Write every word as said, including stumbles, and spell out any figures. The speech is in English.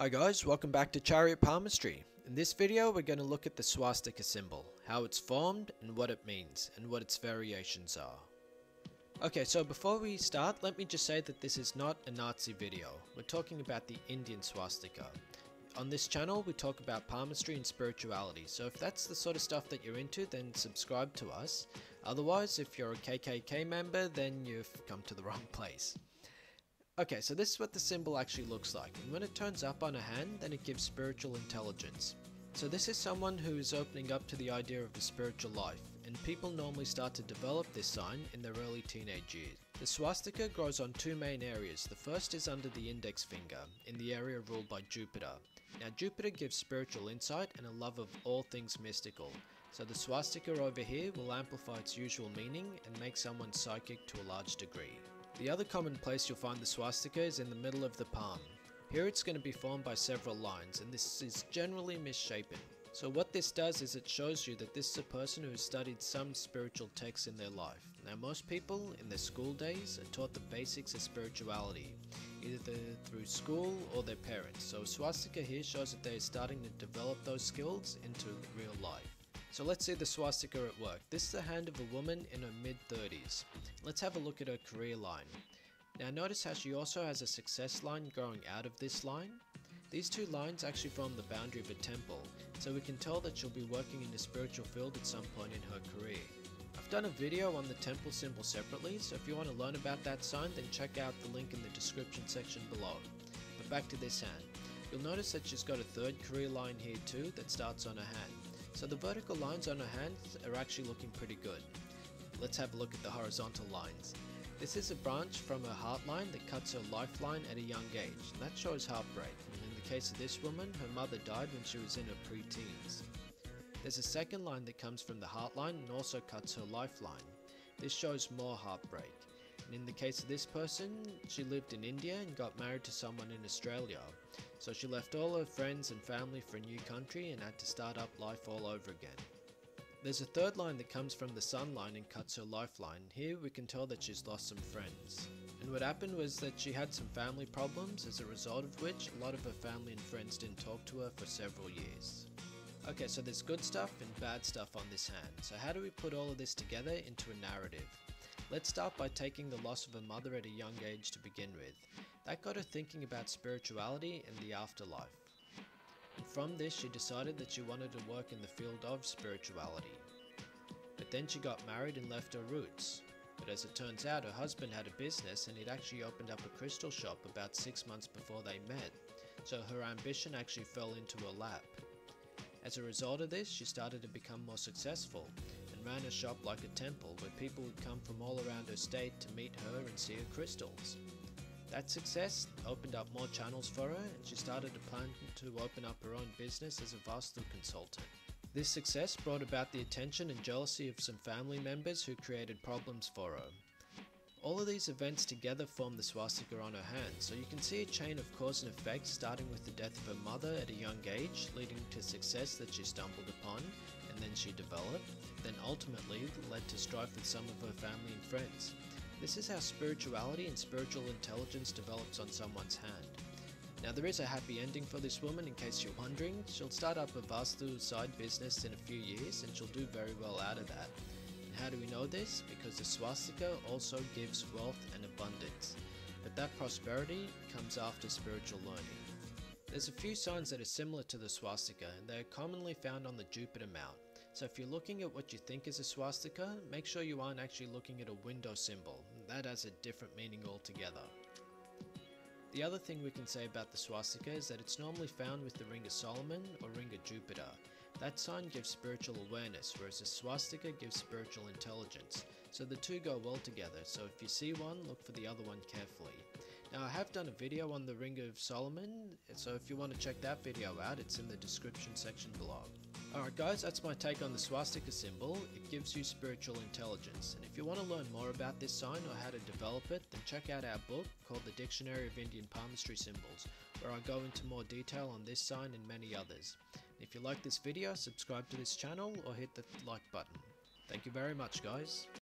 Hi guys, welcome back to Chariot Palmistry. In this video we're going to look at the swastika symbol, how it's formed and what it means, and what its variations are. Okay, so before we start, let me just say that this is not a Nazi video. We're talking about the Indian swastika. On this channel we talk about palmistry and spirituality, so if that's the sort of stuff that you're into, then subscribe to us. Otherwise, if you're a K K K member, then you've come to the wrong place. Okay, so this is what the symbol actually looks like, and when it turns up on a hand, then it gives spiritual intelligence. So this is someone who is opening up to the idea of a spiritual life, and people normally start to develop this sign in their early teenage years. The swastika grows on two main areas. The first is under the index finger, in the area ruled by Jupiter. Now Jupiter gives spiritual insight and a love of all things mystical, so the swastika over here will amplify its usual meaning and make someone psychic to a large degree. The other common place you'll find the swastika is in the middle of the palm. Here it's going to be formed by several lines, and this is generally misshapen. So what this does is it shows you that this is a person who has studied some spiritual texts in their life. Now most people in their school days are taught the basics of spirituality, either through school or their parents. So a swastika here shows that they are starting to develop those skills into real life. So let's see the swastika at work. This is the hand of a woman in her mid thirties. Let's have a look at her career line. Now notice how she also has a success line growing out of this line. These two lines actually form the boundary of a temple, so we can tell that she'll be working in the spiritual field at some point in her career. I've done a video on the temple symbol separately, so if you want to learn about that sign, then check out the link in the description section below. But back to this hand. You'll notice that she's got a third career line here too that starts on her hand. So the vertical lines on her hands are actually looking pretty good. Let's have a look at the horizontal lines. This is a branch from her heartline that cuts her lifeline at a young age, and that shows heartbreak. And in the case of this woman, her mother died when she was in her pre-teens. There's a second line that comes from the heartline and also cuts her lifeline. This shows more heartbreak. And in the case of this person, she lived in India and got married to someone in Australia. So she left all her friends and family for a new country and had to start up life all over again. There's a third line that comes from the sun line and cuts her lifeline. Here we can tell that she's lost some friends. And what happened was that she had some family problems, as a result of which a lot of her family and friends didn't talk to her for several years. Okay, so there's good stuff and bad stuff on this hand. So how do we put all of this together into a narrative? Let's start by taking the loss of her mother at a young age to begin with. That got her thinking about spirituality and the afterlife. And from this she decided that she wanted to work in the field of spirituality. But then she got married and left her roots. But as it turns out, her husband had a business, and he'd actually opened up a crystal shop about six months before they met. So her ambition actually fell into her lap. As a result of this, she started to become more successful, and ran a shop like a temple where people would come from all around her state to meet her and see her crystals. That success opened up more channels for her, and she started to plan to open up her own business as a Vastu consultant. This success brought about the attention and jealousy of some family members who created problems for her. All of these events together form the swastika on her hand, so you can see a chain of cause and effect, starting with the death of her mother at a young age, leading to success that she stumbled upon, and then she developed, then ultimately led to strife with some of her family and friends. This is how spirituality and spiritual intelligence develops on someone's hand. Now there is a happy ending for this woman, in case you're wondering. She'll start up a Vastu side business in a few years, and she'll do very well out of that. And how do we know this? Because the swastika also gives wealth and abundance. But that prosperity comes after spiritual learning. There's a few signs that are similar to the swastika, and they are commonly found on the Jupiter mount. So if you're looking at what you think is a swastika, make sure you aren't actually looking at a window symbol. That has a different meaning altogether. The other thing we can say about the swastika is that it's normally found with the Ring of Solomon or Ring of Jupiter. That sign gives spiritual awareness, whereas the swastika gives spiritual intelligence. So the two go well together, so if you see one, look for the other one carefully. Now I have done a video on the Ring of Solomon, so if you want to check that video out, it's in the description section below. Alright guys, that's my take on the swastika symbol. It gives you spiritual intelligence, and if you want to learn more about this sign or how to develop it, then check out our book called The Dictionary of Indian Palmistry Symbols, where I go into more detail on this sign and many others. If you like this video, subscribe to this channel or hit the like button. Thank you very much guys.